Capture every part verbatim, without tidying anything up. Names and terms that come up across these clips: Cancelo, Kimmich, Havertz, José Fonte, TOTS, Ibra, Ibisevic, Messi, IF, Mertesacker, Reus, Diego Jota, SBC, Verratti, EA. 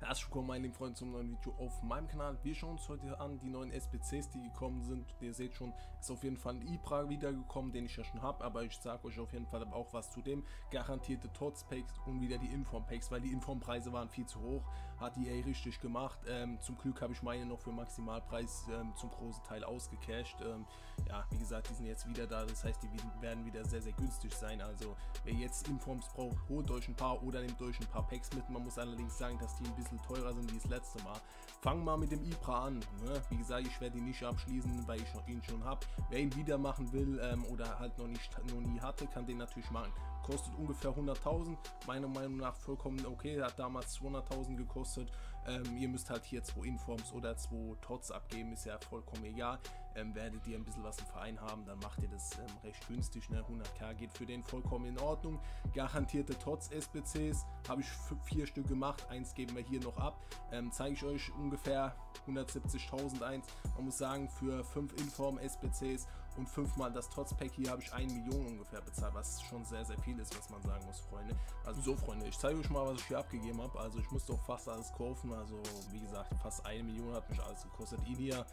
Herzlich willkommen, meine lieben Freunde, zum neuen Video auf meinem Kanal. Wir schauen uns heute an die neuen S B Cs, die gekommen sind. Ihr seht schon, ist auf jeden Fall ein Ibra wiedergekommen, den ich ja schon habe, aber ich sage euch auf jeden Fall aber auch was zu dem. Garantierte T O T S Packs und wieder die Inform Packs, weil die Inform Preise waren viel zu hoch. Hat die E A richtig gemacht. Ähm, zum Glück habe ich meine noch für Maximalpreis ähm, zum großen Teil ausgecasht. Ähm, ja, wie gesagt, die sind jetzt wieder da, das heißt, die werden wieder sehr, sehr günstig sein. Also, wer jetzt Informs braucht, holt euch ein paar oder nehmt euch ein paar Packs mit. Man muss allerdings sagen, dass die ein bisschen teurer sind wie das letzte Mal. Fangen wir mit dem Ibra an. Ne? Wie gesagt, ich werde ihn nicht abschließen, weil ich ihn schon habe. Wer ihn wieder machen will ähm, oder halt noch nicht, noch nie hatte, kann den natürlich machen. Kostet ungefähr hunderttausend. Meiner Meinung nach vollkommen okay. Er hat damals zweihunderttausend gekostet. Ähm, ihr müsst halt hier zwei Informs oder zwei T O T S abgeben. Ist ja vollkommen egal. Ähm, werdet ihr ein bisschen was im Verein haben, dann macht ihr das ähm, recht günstig. Ne? hunderttausend geht für den vollkommen in Ordnung. Garantierte T O T S S B Cs habe ich vier Stück gemacht. Eins geben wir hier noch ab, ähm, zeige ich euch ungefähr hundertsiebzigtausend eins. Man muss sagen, für fünf Inform S B Cs und fünfmal das T O T S Pack hier habe ich eine Million ungefähr bezahlt, was schon sehr, sehr viel ist, was man sagen muss, Freunde. Also so, Freunde, ich zeige euch mal, was ich hier abgegeben habe. Also ich musste auch fast alles kaufen, also wie gesagt, fast eine Million hat mich alles gekostet. Ihn hier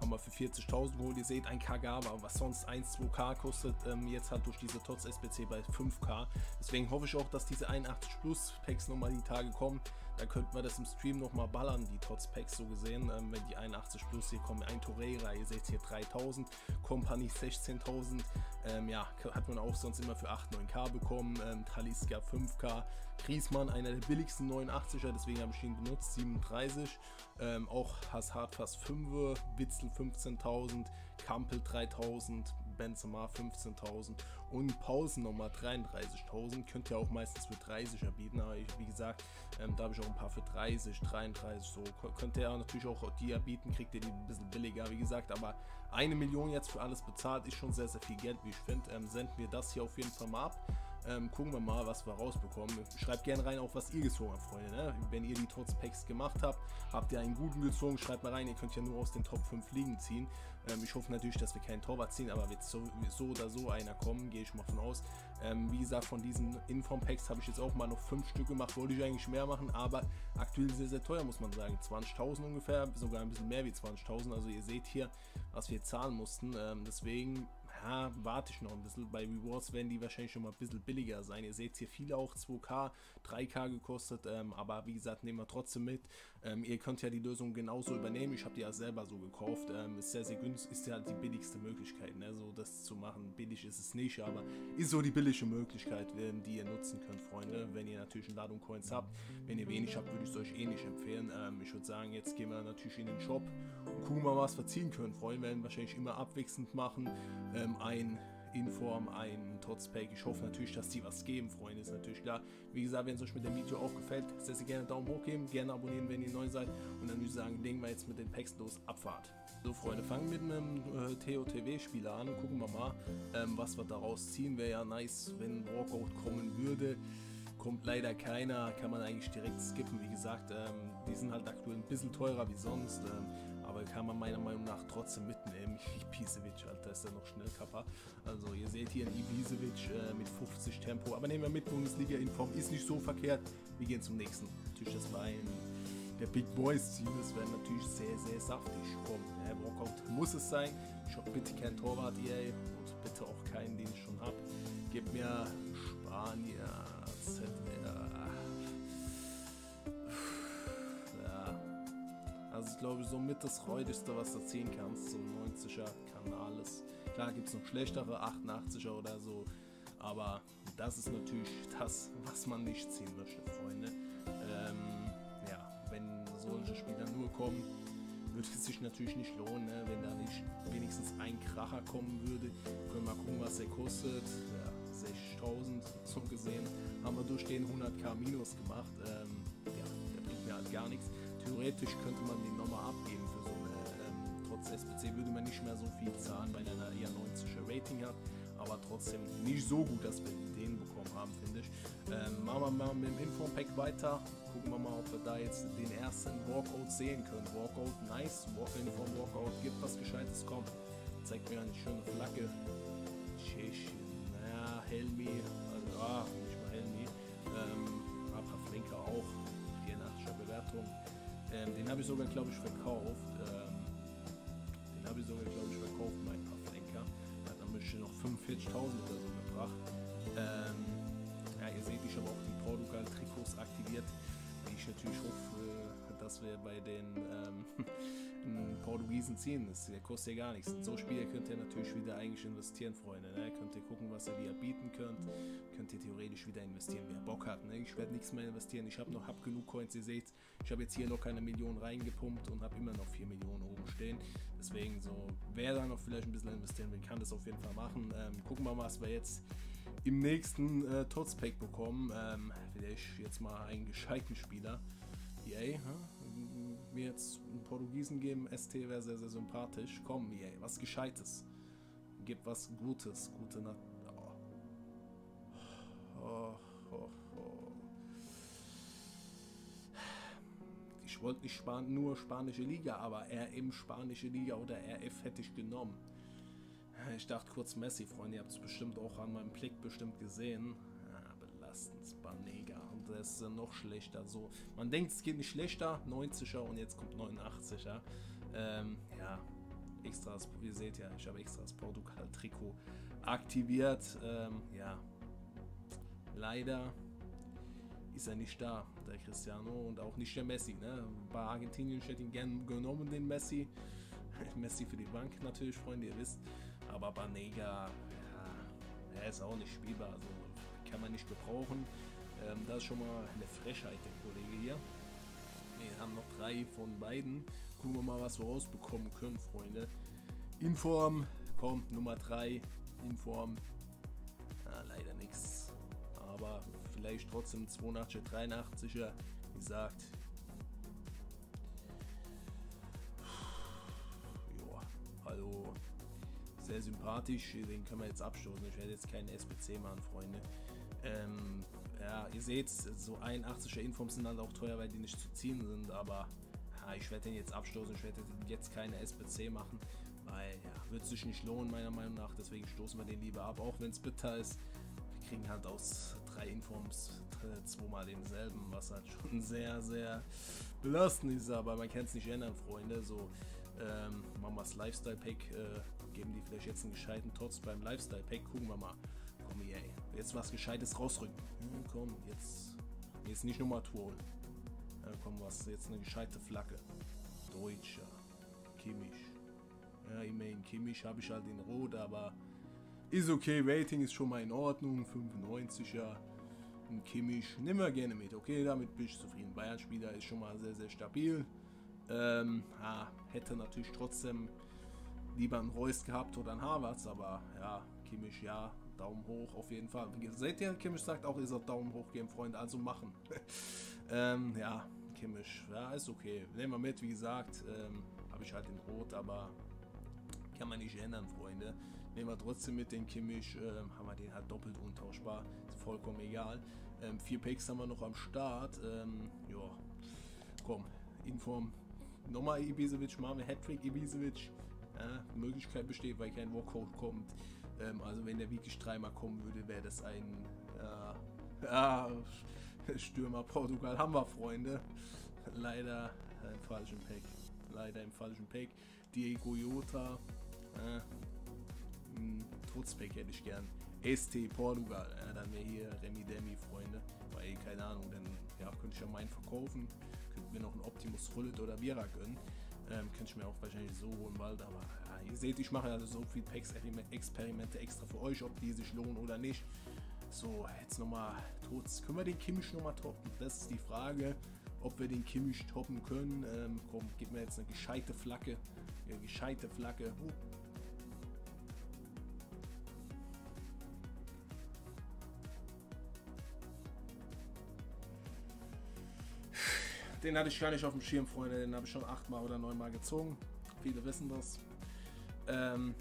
haben wir für vierzigtausend geholt, ihr seht, ein K gab, aber was sonst ein bis zwei K kostet, ähm, jetzt halt durch diese T O T S S B C bei fünf K. Deswegen hoffe ich auch, dass diese einundachtzig Plus Packs nochmal die Tage kommen. Da könnten wir das im Stream nochmal ballern, die T O T S Packs so gesehen. Ähm, wenn die einundachtzig Plus hier kommen, ein Torreira, ihr seht hier dreitausend, Kompanie sechzehntausend, ähm, ja, hat man auch sonst immer für acht, neun K bekommen, ähm, Taliska fünf K, Griezmann, einer der billigsten neunundachtziger, deswegen habe ich ihn benutzt, siebenunddreißig, ähm, auch Hazard fast fünf, Witzel fünfzehntausend, Kampel dreitausend, Benzema fünfzehntausend und Pausen nochmal dreiunddreißigtausend. Könnt ihr auch meistens für dreißiger bieten, aber ich, wie gesagt, ähm, da habe ich auch ein paar für dreißig, dreiunddreißig, so könnt ihr natürlich auch die ja bieten, kriegt ihr die ein bisschen billiger, wie gesagt, aber eine Million jetzt für alles bezahlt, ist schon sehr, sehr viel Geld, wie ich finde. Ähm, senden wir das hier auf jeden Fall mal ab. Ähm, gucken wir mal, was wir rausbekommen. Schreibt gerne rein, auch was ihr gezogen habt, Freunde. Ne? Wenn ihr die T O T S Packs gemacht habt, habt ihr einen guten gezogen, schreibt mal rein. Ihr könnt ja nur aus den Top fünf Ligen ziehen. Ähm, ich hoffe natürlich, dass wir keinen Torwart ziehen, aber wird so, so oder so einer kommen, gehe ich mal von aus. Ähm, wie gesagt, von diesen Inform Packs habe ich jetzt auch mal noch fünf Stück gemacht. Wollte ich eigentlich mehr machen, aber aktuell sehr, sehr teuer, muss man sagen. zwanzigtausend ungefähr, sogar ein bisschen mehr wie zwanzigtausend. Also ihr seht hier, was wir zahlen mussten. Ähm, deswegen ja, warte ich noch ein bisschen. Bei Rewards werden die wahrscheinlich schon mal ein bisschen billiger sein. Ihr seht hier viele auch zwei K, drei K gekostet, ähm, aber wie gesagt, nehmen wir trotzdem mit. Ähm, ihr könnt ja die Lösung genauso übernehmen. Ich habe die ja selber so gekauft. Ähm, ist sehr, sehr günstig, ist ja halt die billigste Möglichkeit, ne? So das zu machen. Billig ist es nicht, aber ist so die billige Möglichkeit, die ihr nutzen könnt, Freunde. Wenn ihr natürlich eine Ladung Coins habt, wenn ihr wenig habt, würde ich es euch eh nicht empfehlen. Ähm, ich würde sagen, jetzt gehen wir natürlich in den Shop und gucken mal, was wir ziehen können, Freunde. Wir werden wahrscheinlich immer abwechselnd machen. Ähm, ein Inform, ein T O T S Pack. Ich hoffe natürlich, dass die was geben, Freunde, ist natürlich klar. Wie gesagt, wenn es euch mit dem Video auch gefällt, sehr, sehr gerne Daumen hoch geben, gerne abonnieren, wenn ihr neu seid. Und dann würde ich sagen, legen wir jetzt mit den Packs los, Abfahrt. So, Freunde, fangen mit einem äh, T O T S-Spieler an. Gucken wir mal, ähm, was wir daraus ziehen. Wäre ja nice, wenn ein Walkout kommen würde. Kommt leider keiner, kann man eigentlich direkt skippen. Wie gesagt, ähm, die sind halt aktuell ein bisschen teurer wie sonst. Ähm, Aber kann man meiner Meinung nach trotzdem mitnehmen. Ibisevic, Alter, ist ja noch schnell Kappa. Also ihr seht hier einen Ibisevic äh, mit fünfzig Tempo. Aber nehmen wir mit, Bundesliga in Form ist nicht so verkehrt. Wir gehen zum nächsten. Natürlich das war ein der Big Boys Team. Das wäre natürlich sehr, sehr saftig. Komm, der Walkout muss es sein. Ich hoffe, bitte kein Torwart, E A. Und bitte auch keinen, den ich schon habe. Gebt mir Spanier, Z R. Also ich glaube, somit das räudigste, was du ziehen kannst, so neunziger Kanal ist. Klar gibt es noch schlechtere, achtundachtziger oder so, aber das ist natürlich das, was man nicht ziehen möchte, Freunde. Ähm, ja, wenn solche Spieler nur kommen, würde es sich natürlich nicht lohnen, ne? Wenn da nicht wenigstens ein Kracher kommen würde. Können wir mal gucken, was der kostet. Ja, sechzigtausend, so gesehen, haben wir durch den hunderttausend Minus gemacht. Ähm, ja, der bringt mir halt gar nichts. Theoretisch könnte man den nochmal abgeben für so eine, ähm, trotz S B C würde man nicht mehr so viel zahlen, weil er eher neunziger Rating hat, aber trotzdem nicht so gut, dass wir den bekommen haben, finde ich. Ähm, machen wir mal mit dem Inform-Pack weiter, gucken wir mal, ob wir da jetzt den ersten Walkout sehen können. Walkout, nice, Inform-Walkout, gibt was Gescheites, kommt. Zeigt mir eine schöne Flagge. Tschechien, na, Helmi, also, ah, nicht mal Helmi, ähm, aber Flinker auch. vierundachtziger Bewertung. Trikot. Ähm, den habe ich sogar, glaube ich, verkauft. Ähm, den habe ich sogar, glaube ich, verkauft, mein Paflenka. Hat dann bestimmt noch fünfundvierzigtausend oder so gebracht. Ähm, ja, ihr seht, ich habe auch die Portugal-Trikots aktiviert, die ich natürlich hoffe, dass wir bei den ähm, Portugiesen ziehen. Das kostet ja gar nichts. In so Spiele könnt ihr natürlich wieder eigentlich investieren, Freunde. Ne? Könnt ihr gucken, was ihr wieder bieten könnt. Könnt ihr theoretisch wieder investieren, wer Bock hat. Ne? Ich werde nichts mehr investieren. Ich habe noch hab genug Coins, ihr seht. Ich habe jetzt hier locker eine Million reingepumpt und habe immer noch vier Millionen oben stehen. Deswegen, so, wer da noch vielleicht ein bisschen investieren will, kann das auf jeden Fall machen. Ähm, gucken wir mal, was wir jetzt im nächsten äh, T O T S Pack bekommen. Ähm, vielleicht jetzt mal einen gescheiten Spieler. E A, mir jetzt einen Portugiesen geben, S T wäre sehr, sehr sympathisch. Komm, E A, was Gescheites. Gib was Gutes. Gute Nacht. Oh. Oh, oh, oh. Ich wollte nicht Span nur spanische Liga, aber R M spanische Liga oder R F hätte ich genommen. Ich dachte kurz Messi, Freunde, ihr habt es bestimmt auch an meinem Blick bestimmt gesehen. Ah, belastend, Banega. Und das ist äh, noch schlechter. So, man denkt, es geht nicht schlechter. neunziger und jetzt kommt neunundachtziger. Ähm, ja, extras, wie ihr seht ja, ich habe extras Portugal-Trikot aktiviert. Ähm, ja, leider ist er nicht da, der Cristiano, und auch nicht der Messi. Ne? Bei Argentinien hätte ich ihn gern genommen, den Messi. Messi für die Bank natürlich, Freunde, ihr wisst. Aber Banega, ja, er ist auch nicht spielbar, also kann man nicht gebrauchen. Ähm, das ist schon mal eine Frechheit, der Kollege hier. Wir haben noch drei von beiden. Gucken wir mal, was wir rausbekommen können, Freunde. Inform, kommt Nummer drei, Inform. Ah, leider nichts. Aber vielleicht trotzdem zweiundachtziger, dreiundachtziger, wie gesagt. Sehr sympathisch, den können wir jetzt abstoßen. Ich werde jetzt keinen S B C machen, Freunde. Ähm, ja, ihr seht, so einundachtziger Informs sind halt auch teuer, weil die nicht zu ziehen sind, aber ja, ich werde den jetzt abstoßen. Ich werde jetzt keine S B C machen, weil ja, wird sich nicht lohnen, meiner Meinung nach. Deswegen stoßen wir den lieber ab, auch wenn es bitter ist. Wir kriegen halt aus drei Informs zweimal denselben, was halt schon sehr, sehr belastend ist, aber man kann es nicht ändern, Freunde. So. Ähm, machen wir das Lifestyle-Pack, äh, geben die vielleicht jetzt einen gescheiten Tots beim Lifestyle-Pack, gucken wir mal. Komm, E A, jetzt was Gescheites rausrücken. Hm, komm, jetzt, jetzt nicht nochmal Troll. Äh, komm, was, jetzt eine gescheite Flagge. Deutscher, Kimmich. Ja, ich meine, Kimmich habe ich halt in Rot, aber ist okay, Rating ist schon mal in Ordnung, fünfundneunziger. Ein Kimmich, nehmen wir gerne mit, okay, damit bin ich zufrieden. Bayern-Spieler ist schon mal sehr, sehr stabil. Ähm, ah, hätte natürlich trotzdem lieber einen Reus gehabt oder einen Havertz, aber ja, Kimmich, ja, Daumen hoch auf jeden Fall. Seht ihr, Kimmich sagt auch, ihr sollt Daumen hoch geben, Freunde, also machen. ähm, ja, Kimmich, ja, ist okay. Nehmen wir mit, wie gesagt, ähm, habe ich halt den Rot, aber kann man nicht ändern, Freunde. Nehmen wir trotzdem mit den Kimmich, ähm, haben wir den halt doppelt untauschbar, ist vollkommen egal. Ähm, vier Packs haben wir noch am Start, ähm, ja, komm, Inform. Nochmal Ibisevic, machen wir Hattrick Ibisevic. Ja, die Möglichkeit besteht, weil kein Walkout kommt. Ähm, also wenn der wirklich dreimal kommen würde, wäre das ein äh, ah, Stürmer Portugal. Haben wir, Freunde. Leider im falschen Pack. Leider im falschen Pack. Diego Jota. Äh, ein T O T S-Pack hätte ich gern. S T Portugal. Ja, dann wäre hier Remi Demi, Freunde. Weil, keine Ahnung, dann ja, könnte ich ja meinen verkaufen. Mir noch ein Optimus Rullet oder Vierer gönnen. Ähm, könnte ich mir auch wahrscheinlich so holen, weil aber ja, ihr seht, ich mache also so viel Packs-Experimente extra für euch, ob die sich lohnen oder nicht. So, jetzt nochmal T O T S. Können wir den Kimmich nochmal toppen? Das ist die Frage, ob wir den Kimmich toppen können. Ähm, komm, gib mir jetzt eine gescheite Flagge. Eine gescheite Flagge. Uh. Den hatte ich gar nicht auf dem Schirm, Freunde. Den habe ich schon achtmal oder neunmal gezogen. Viele wissen das. Ähm,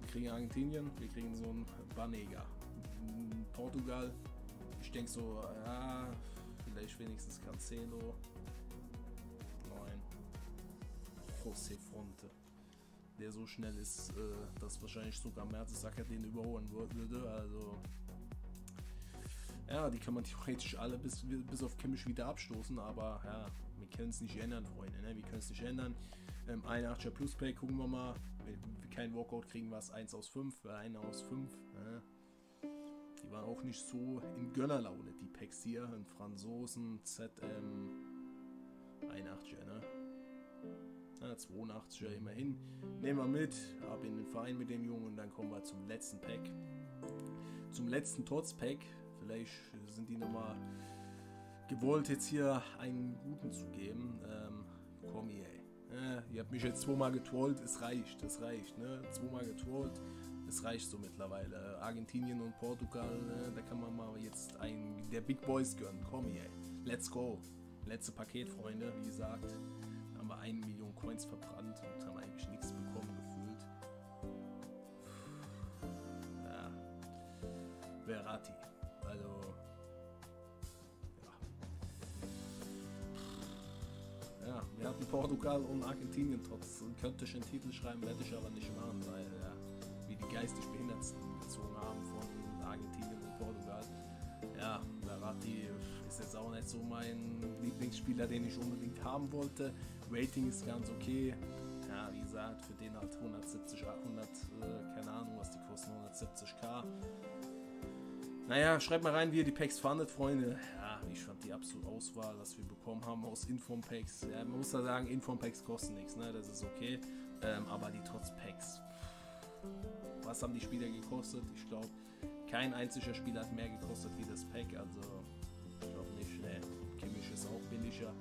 wir kriegen Argentinien, wir kriegen so einen Banega. Portugal, ich denke so, ja, vielleicht wenigstens Cancelo. Nein. José Fonte. Der so schnell ist, äh, dass wahrscheinlich sogar Mertesacker den überholen würde. Also. Ja, die kann man theoretisch alle bis, bis auf Kimmich wieder abstoßen, aber ja, wir können es nicht ändern, Freunde, ne? Wir können es nicht ändern. Ähm, einundachtziger Plus Play, gucken wir mal. Wenn wir keinen Walkout kriegen, war es eins aus fünf, eins aus fünf. Ne? Die waren auch nicht so in Gönnerlaune, die Packs hier, in Franzosen, Z M, einundachtziger, ne? Ja, zweiundachtziger immerhin. Nehmen wir mit, ab in den Verein mit dem Jungen und dann kommen wir zum letzten Pack. Zum letzten Tots-Pack. Vielleicht sind die nochmal gewollt, jetzt hier einen guten zu geben. Ähm, komm hier, ey. Ja, ihr habt mich jetzt zweimal getrollt, es reicht, es reicht, ne? Zweimal getrollt, es reicht so mittlerweile. Argentinien und Portugal, ne? Da kann man mal jetzt einen der Big Boys gönnen. Komm hier, ey. Let's go. Letzte Paket, Freunde, wie gesagt. Da haben wir eine Million Coins verbrannt und haben eigentlich nichts bekommen, gefühlt. Ja. Verratti. Also, ja. Ja, wir hatten Portugal und Argentinien trotz. Könnte ich einen Titel schreiben, werde ich aber nicht machen, weil ja, wir die geistig Behinderten gezogen haben von Argentinien und Portugal. Ja, Verratti ist jetzt auch nicht so mein Lieblingsspieler, den ich unbedingt haben wollte. Rating ist ganz okay. Ja, wie gesagt, für den halt hundertsiebzig, achthundert, äh, keine Ahnung, was die kosten, hundertsiebzig K. Naja, schreibt mal rein, wie ihr die Packs fandet, Freunde. Ja, ich fand die absolute Auswahl, was wir bekommen haben aus Inform-Packs. Ja, man muss da sagen, Inform-Packs kosten nichts, ne? Das ist okay. Ähm, aber die Tots-Packs, was haben die Spieler gekostet? Ich glaube, kein einziger Spieler hat mehr gekostet wie das Pack. Also, ich glaube nicht. Ne, Kimmich ist auch billiger.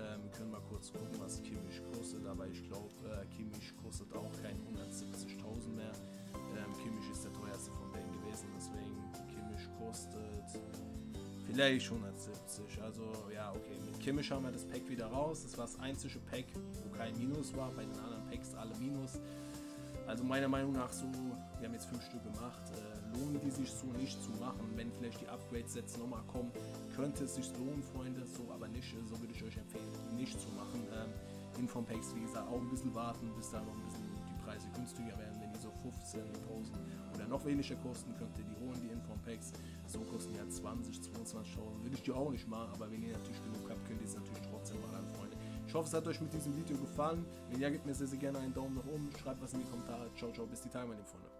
Ähm, wir können mal kurz gucken, was Kimmich kostet. Aber ich glaube, äh, Kimmich kostet auch kein hundertsiebzigtausend mehr. Ähm, Kimmich ist der teuerste von denen gewesen, deswegen Kimmich kostet vielleicht hundertsiebzig. Also ja, okay, mit Kimmich haben wir das Pack wieder raus. Das war das einzige Pack, wo kein Minus war. Bei den anderen Packs alle Minus. Also meiner Meinung nach so, wir haben jetzt fünf Stück gemacht, äh, lohnen die sich so nicht zu machen. Wenn vielleicht die Upgrade-Sets nochmal kommen, könnte es sich lohnen, Freunde, so aber nicht, so würde ich euch empfehlen, nicht zu machen. Ähm, Inform-Packs, wie gesagt, auch ein bisschen warten, bis da noch ein bisschen die Preise günstiger werden. Wenn die so fünfzehntausend oder noch weniger kosten, könnt ihr die holen, die Inform-Packs. So kosten die ja zwanzig, zweiundzwanzigtausend, würde ich die auch nicht machen, aber wenn ihr natürlich genug habt, könnt ihr es natürlich trotzdem machen, Freunde. Ich hoffe, es hat euch mit diesem Video gefallen. Wenn ja, gebt mir sehr, sehr gerne einen Daumen nach oben. Schreibt was in die Kommentare. Ciao, ciao. Bis die Tage, meine Freunde.